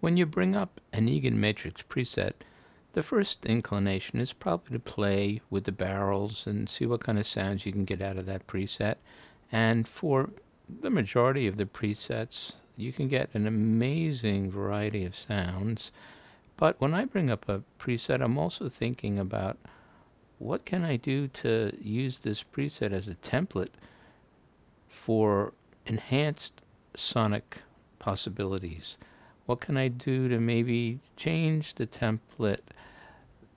When you bring up an EaganMatrix preset, the first inclination is probably to play with the barrels and see what kind of sounds you can get out of that preset. And for the majority of the presets, you can get an amazing variety of sounds. But when I bring up a preset, I'm also thinking about what can I do to use this preset as a template for enhanced sonic possibilities. What can I do to maybe change the template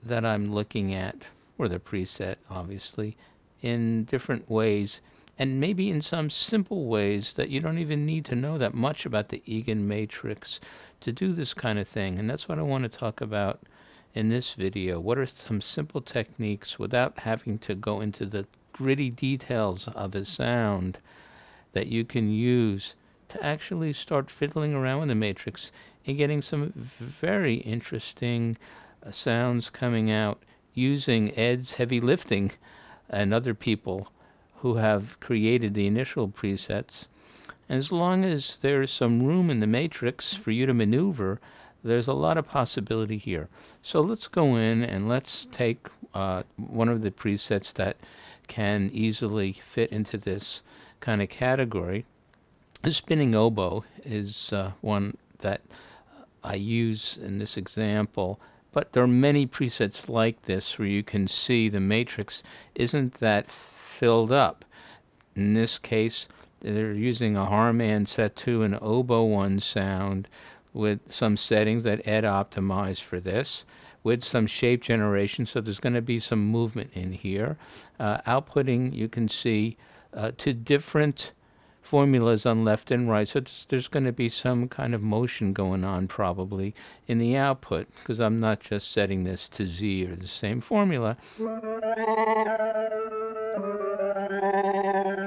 that I'm looking at, or the preset obviously, in different ways, and maybe in some simple ways that you don't even need to know that much about the EaganMatrix to do this kind of thing. And that's what I want to talk about in this video. What are some simple techniques without having to go into the gritty details of a sound that you can use to actually start fiddling around with the matrix and getting some very interesting sounds coming out using Ed's heavy lifting and other people who have created the initial presets. And as long as there's some room in the matrix for you to maneuver, there's a lot of possibility here. So let's go in and let's take one of the presets that can easily fit into this kind of category. The spinning oboe is one that I use in this example. But there are many presets like this where you can see the matrix isn't that filled up. In this case, they're using a Harmon set to an oboe one sound with some settings that Ed optimized for this, with some shape generation, so there's going to be some movement in here. Outputting, you can see, to different formulas on left and right, so there's going to be some kind of motion going on probably in the output, because I'm not just setting this to Z or the same formula.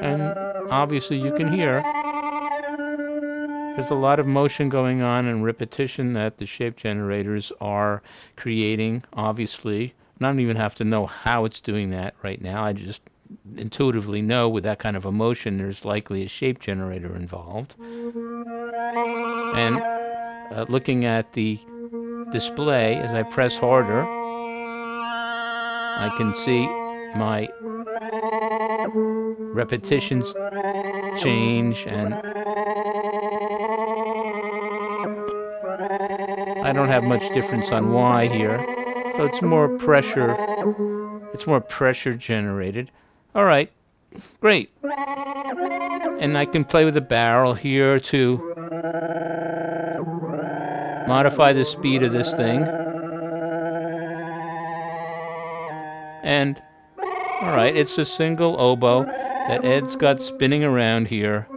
And obviously you can hear there's a lot of motion going on and repetition that the shape generators are creating, obviously. And I don't even have to know how it's doing that right now. I just intuitively know with that kind of a motion there's likely a shape generator involved. And looking at the display, as I press harder, I can see my repetitions change, and I don't have much difference on Y here, so it's more pressure. It's more pressure generated. All right, great. And I can play with the barrel here to modify the speed of this thing. And all right, it's a single oboe that Ed's got spinning around here.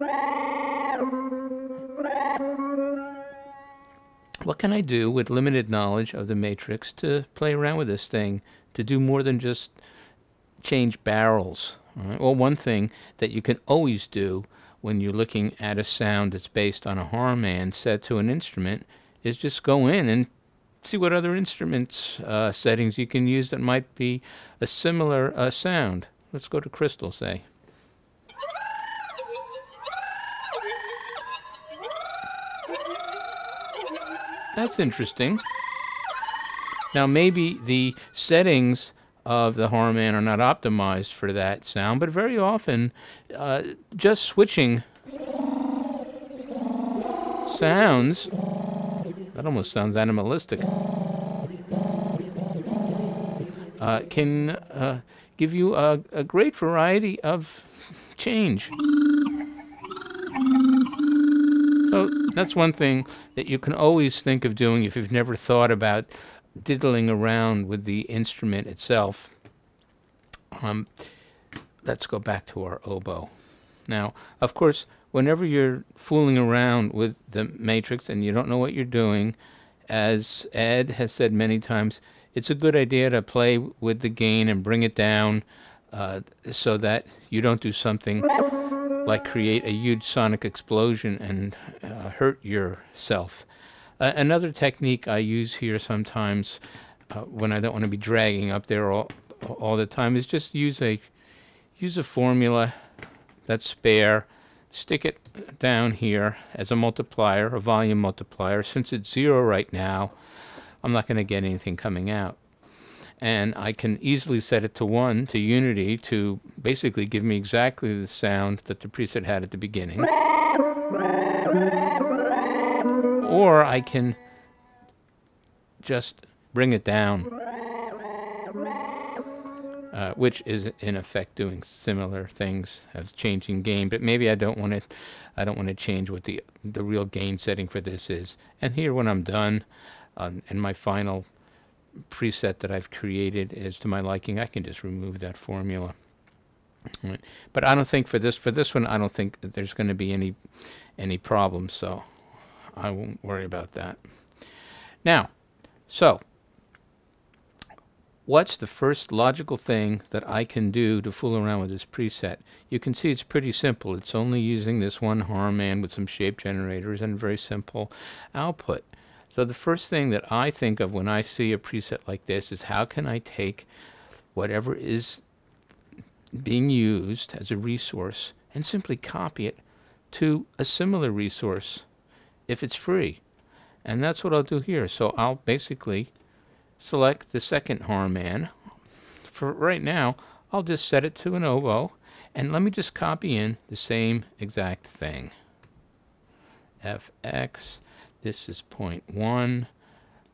What can I do with limited knowledge of the matrix to play around with this thing, to do more than just change barrels? All right. Well, one thing that you can always do when you're looking at a sound that's based on a Harmon set to an instrument is just go in and see what other instruments settings you can use that might be a similar sound. Let's go to crystal, say. That's interesting. Now maybe the settings of the Harmon are not optimized for that sound, but very often just switching sounds. That almost sounds animalistic. Can give you a great variety of change. So that's one thing that you can always think of doing if you've never thought about diddling around with the instrument itself. Let's go back to our oboe. Now, of course, whenever you're fooling around with the matrix and you don't know what you're doing, as Ed has said many times, it's a good idea to play with the gain and bring it down so that you don't do something like create a huge sonic explosion and hurt yourself. Another technique I use here sometimes when I don't want to be dragging up there all the time is just use a formula that's spare stick it down here as a multiplier, a volume multiplier. Since it's 0 right now, I'm not going to get anything coming out. And I can easily set it to 1, to unity, to basically give me exactly the sound that the preset had at the beginning. Or I can just bring it down, which is in effect doing similar things as changing gain. But maybe I don't want to change what the real gain setting for this is. And here, when I'm done, and my final preset that I've created is to my liking, I can just remove that formula. Right. But I don't think for this one, I don't think that there's going to be any problems, so I won't worry about that. Now, so what's the first logical thing that I can do to fool around with this preset? You can see it's pretty simple. It's only using this one Harmon with some shape generators and very simple output. So the first thing that I think of when I see a preset like this is, how can I take whatever is being used as a resource and simply copy it to a similar resource if it's free? And that's what I'll do here. So I'll basically select the second Harmon. For right now, I'll just set it to an oboe, and let me just copy in the same exact thing. FX. This is 0.1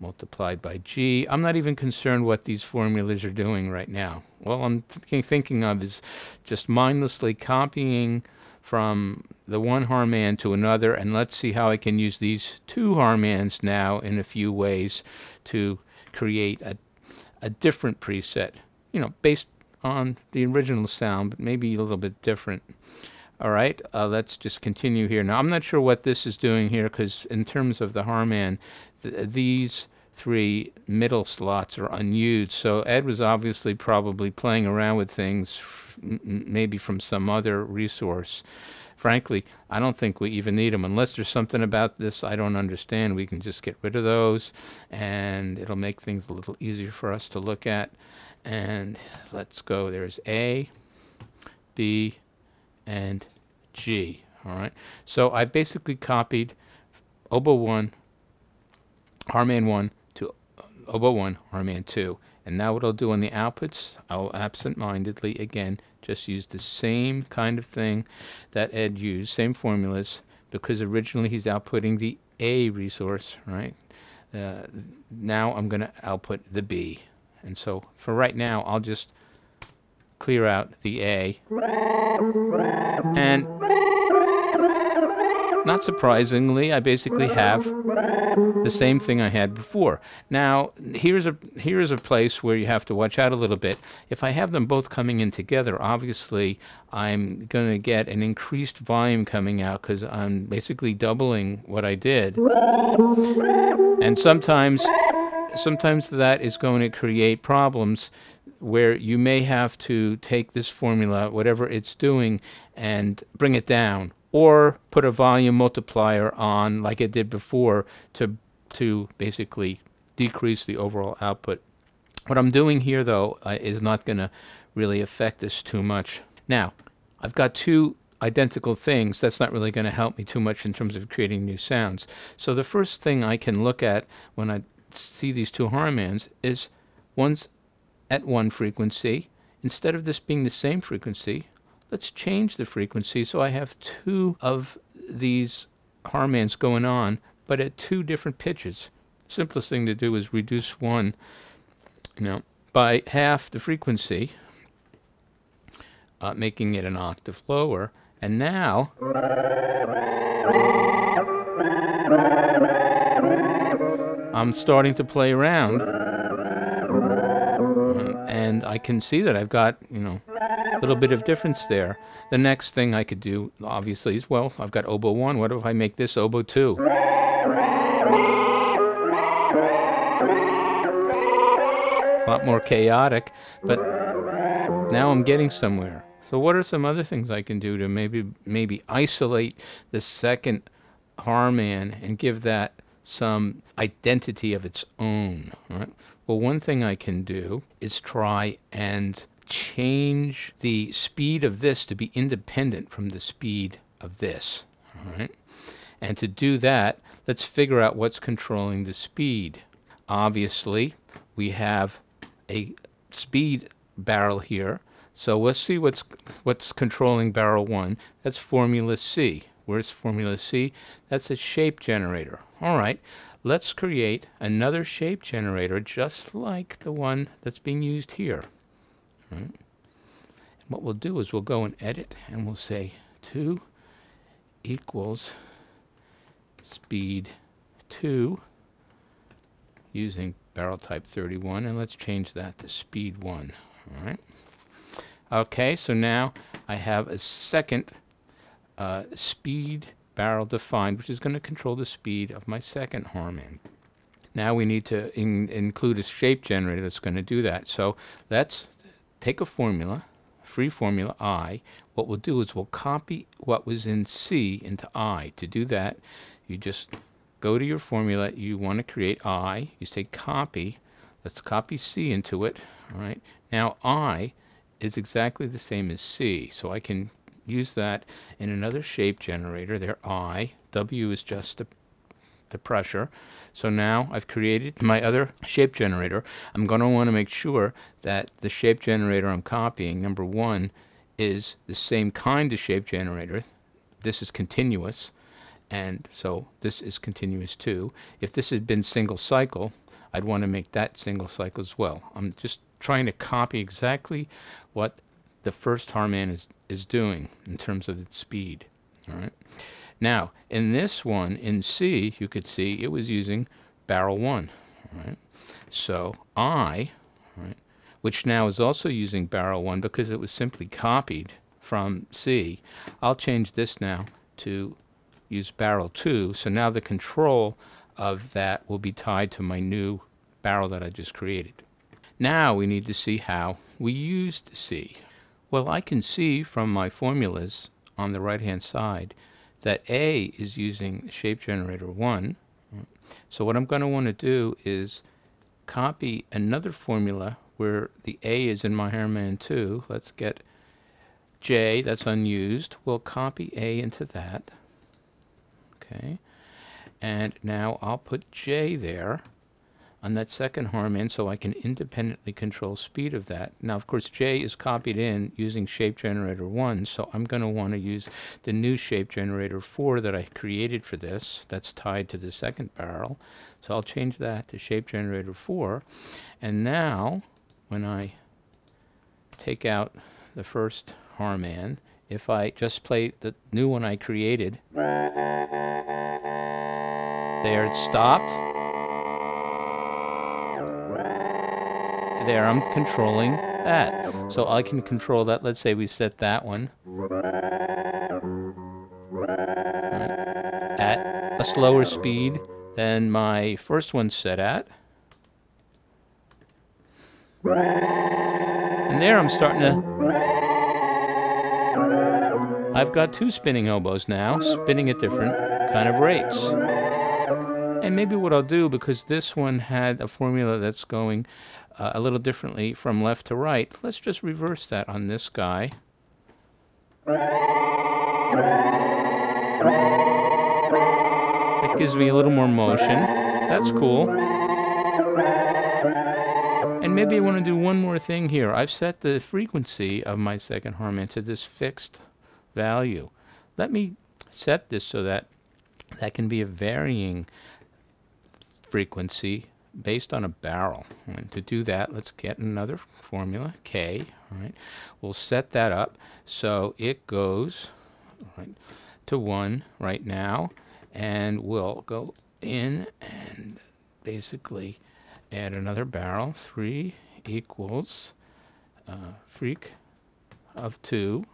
multiplied by G. I'm not even concerned what these formulas are doing right now. All I'm thinking of is just mindlessly copying from the one Harmon to another, and let's see how I can use these two Harmons now in a few ways to create a different preset, you know, based on the original sound, but maybe a little bit different. All right, let's just continue here. Now, I'm not sure what this is doing here, because in terms of the Harmon, these three middle slots are unused. So Ed was obviously probably playing around with things, maybe from some other resource. Frankly, I don't think we even need them. Unless there's something about this I don't understand, we can just get rid of those, and it'll make things a little easier for us to look at. And let's go. There's A, B, and G. All right, so I basically copied oboe 1, Harmon 1 to oboe 1, Harmon 2. And now what I'll do on the outputs, I'll absent-mindedly again just use the same kind of thing that Ed used, same formulas, because originally he's outputting the A resource, right? Now I'm going to output the B. And so for right now, I'll just clear out the A, and not surprisingly, I basically have the same thing I had before. Now, here's a place where you have to watch out a little bit. If I have them both coming in together, obviously I'm going to get an increased volume coming out, because I'm basically doubling what I did. And sometimes that is going to create problems, where you may have to take this formula, whatever it's doing, and bring it down, or put a volume multiplier on like it did before to basically decrease the overall output. What I'm doing here, though, is not going to really affect this too much. Now, I've got two identical things. That's not really going to help me too much in terms of creating new sounds. So the first thing I can look at when I see these two Harmons is, one's at one frequency. Instead of this being the same frequency, let's change the frequency so I have two of these Harmons going on, but at two different pitches. Simplest thing to do is reduce one, you know, by half the frequency, making it an octave lower. And now I'm starting to play around, and I can see that I've got, you know, a little bit of difference there. The next thing I could do, obviously, is, well, I've got oboe 1. What if I make this oboe 2? A lot more chaotic, but now I'm getting somewhere. So what are some other things I can do to maybe isolate the second Harmon and give that some identity of its own, right? Well, one thing I can do is try and change the speed of this to be independent from the speed of this. All right? And to do that, let's figure out what's controlling the speed. Obviously, we have a speed barrel here. So let's see what's controlling barrel 1. That's formula C. Where's formula C? That's a shape generator. All right, let's create another shape generator just like the one that's being used here. All right. And what we'll do is we'll go and edit, and we'll say 2 equals speed 2 using barrel type 31, and let's change that to speed 1. All right. Okay, so now I have a second speed barrel defined, which is going to control the speed of my second Harmon. Now we need to include a shape generator that's going to do that. So let's take a formula, free formula I. What we'll do is we'll copy what was in C into I. To do that, you just go to your formula. You want to create I. You say copy. Let's copy C into it. All right. Now I is exactly the same as C, so I can use that in another shape generator. There, I, W is just the pressure. So now I've created my other shape generator. I'm going to want to make sure that the shape generator I'm copying, number 1, is the same kind of shape generator. This is continuous, and so this is continuous too. If this had been single cycle, I'd want to make that single cycle as well. I'm just trying to copy exactly what the first Harmon is doing in terms of its speed. All right. Now, in this one, in C, you could see it was using barrel 1. All right. So I, all right, which now is also using barrel 1 because it was simply copied from C, I'll change this now to use barrel 2. So now the control of that will be tied to my new barrel that I just created. Now we need to see how we used C. Well, I can see from my formulas on the right-hand side that A is using shape generator 1. So what I'm going to want to do is copy another formula where the A is in my Harmon 2. Let's get J, that's unused. We'll copy A into that. Okay. And now I'll put J there on that second Harmon, so I can independently control speed of that. Now, of course, J is copied in using shape generator 1, so I'm going to want to use the new shape generator 4 that I created for this. That's tied to the second barrel. So I'll change that to shape generator 4. And now, when I take out the first Harmon, if I just play the new one I created, there it stopped. There, I'm controlling that. So I can control that. Let's say we set that one at a slower speed than my first one set at. And there I'm starting to... I've got 2 spinning oboes now, spinning at different kind of rates. And maybe what I'll do, because this one had a formula that's going a little differently from left to right, let's just reverse that on this guy. That gives me a little more motion. That's cool. And maybe I want to do one more thing here. I've set the frequency of my second Harmon to this fixed value. Let me set this so that that can be a varying frequency based on a barrel. And to do that, let's get another formula, K. All right. We'll set that up so it goes to 1 right now, and we'll go in and basically add another barrel. 3 equals freak of 2.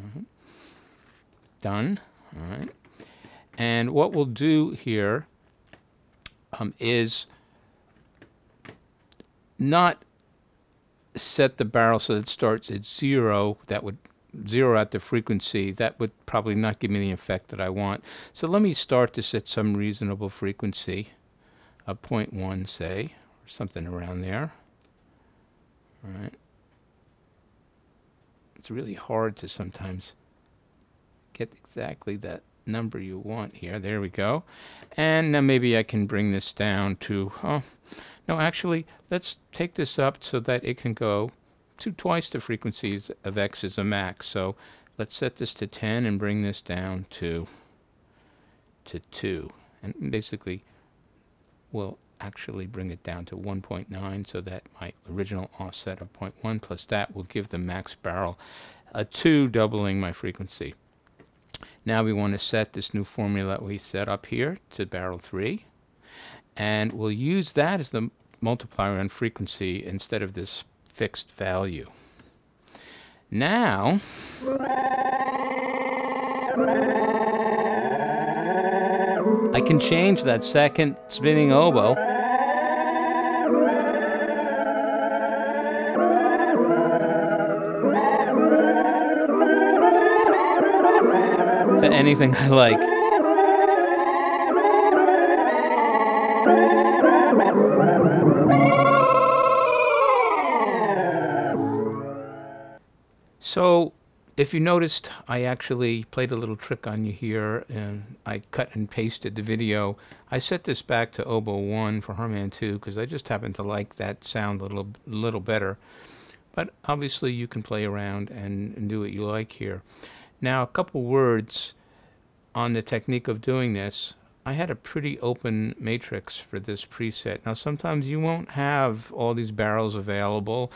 Mm-hmm. Done. All right. And what we'll do here is not set the barrel so it starts at 0. That would zero out the frequency. That would probably not give me the effect that I want. So let me start this at some reasonable frequency, a 0.1, say, or something around there. All right. It's really hard to sometimes get exactly that number you want here. There we go. And now maybe I can bring this down to, oh, no, actually, let's take this up so that it can go to twice the frequencies of X is a max. So let's set this to 10 and bring this down to 2. And basically, we'll actually bring it down to 1.9 so that my original offset of 0.1 plus that will give the max barrel a 2, doubling my frequency. Now we want to set this new formula we set up here to barrel 3. And we'll use that as the multiplier on frequency instead of this fixed value. Now, I can change that second spinning oboe to anything I like. So if you noticed, I actually played a little trick on you here, and I cut and pasted the video. I set this back to oboe 1 for Harmon 2 because I just happen to like that sound a little better. But obviously you can play around and do what you like here. Now a couple words on the technique of doing this. I had a pretty open matrix for this preset. Now sometimes you won't have all these barrels available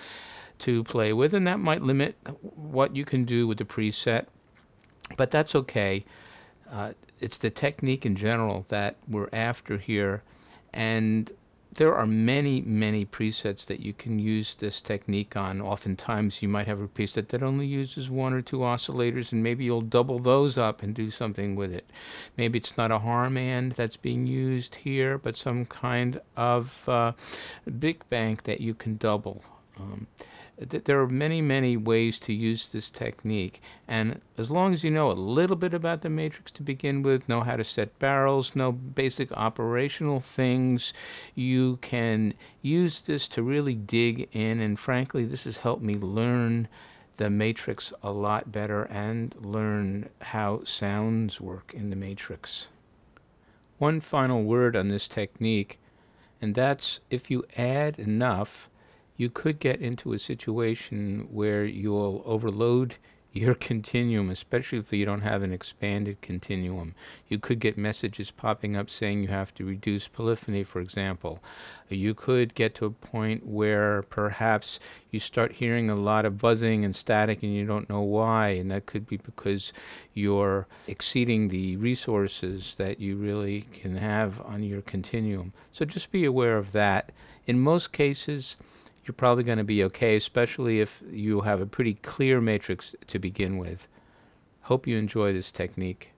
to play with, and that might limit what you can do with the preset, but that's okay. It's the technique in general that we're after here, and there are many, many presets that you can use this technique on. Oftentimes you might have a preset that only uses 1 or 2 oscillators, and maybe you'll double those up and do something with it. Maybe it's not a Harmon that's being used here, but some kind of big bank that you can double. There are many, many ways to use this technique, and as long as you know a little bit about the matrix to begin with, know how to set barrels, know basic operational things, you can use this to really dig in, and frankly, this has helped me learn the matrix a lot better and learn how sounds work in the matrix. One final word on this technique, and that's if you add enough, you could get into a situation where you'll overload your continuum, especially if you don't have an expanded continuum. You could get messages popping up saying you have to reduce polyphony, for example. You could get to a point where perhaps you start hearing a lot of buzzing and static and you don't know why, and that could be because you're exceeding the resources that you really can have on your continuum. So just be aware of that. In most cases, you're probably going to be okay, especially if you have a pretty clear matrix to begin with. Hope you enjoy this technique.